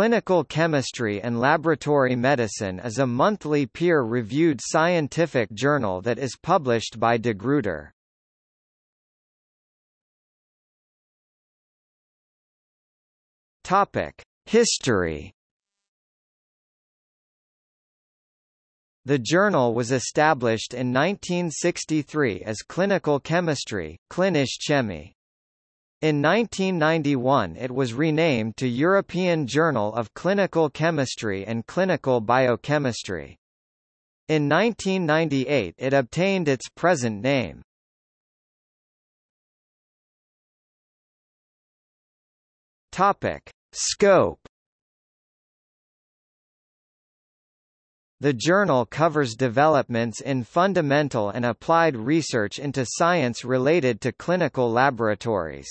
Clinical Chemistry and Laboratory Medicine is a monthly peer-reviewed scientific journal that is published by De Gruyter. History. The journal was established in 1963 as Clinical Chemistry, Klinische Chemie. In 1991 it was renamed to European Journal of Clinical Chemistry and Clinical Biochemistry. In 1998 it obtained its present name. Topic: Scope. The journal covers developments in fundamental and applied research into science related to clinical laboratories.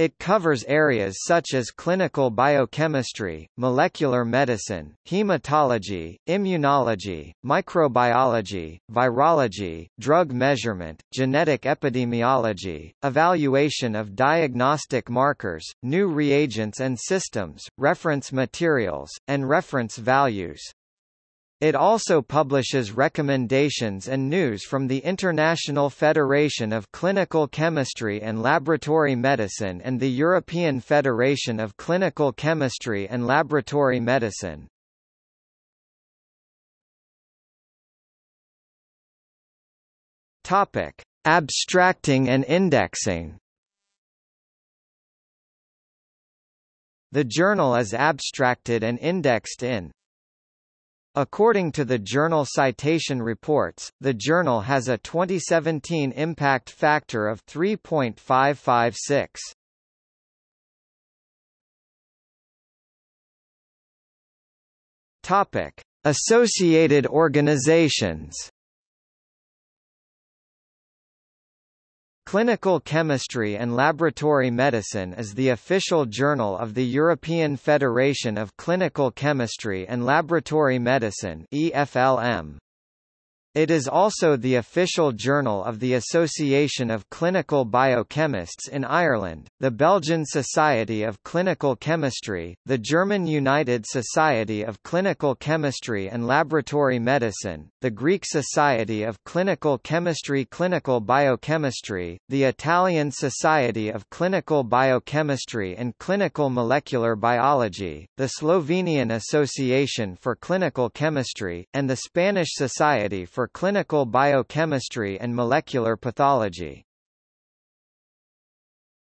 It covers areas such as clinical biochemistry, molecular medicine, hematology, immunology, microbiology, virology, drug measurement, genetic epidemiology, evaluation of diagnostic markers, new reagents and systems, reference materials, and reference values. It also publishes recommendations and news from the International Federation of Clinical Chemistry and Laboratory Medicine and the European Federation of Clinical Chemistry and Laboratory Medicine. Topic: Abstracting and indexing. The journal is abstracted and indexed in. According to the Journal Citation Reports, the journal has a 2017 impact factor of 3.556. Topic: Associated organizations. Clinical Chemistry and Laboratory Medicine is the official journal of the European Federation of Clinical Chemistry and Laboratory Medicine (EFLM). It is also the official journal of the Association of Clinical Biochemists in Ireland, the Belgian Society of Clinical Chemistry, the German United Society of Clinical Chemistry and Laboratory Medicine, the Greek Society of Clinical Chemistry, Clinical Biochemistry, the Italian Society of Clinical Biochemistry and Clinical Molecular Biology, the Slovenian Association for Clinical Chemistry, and the Spanish Society for Clinical Biochemistry and Molecular Pathology.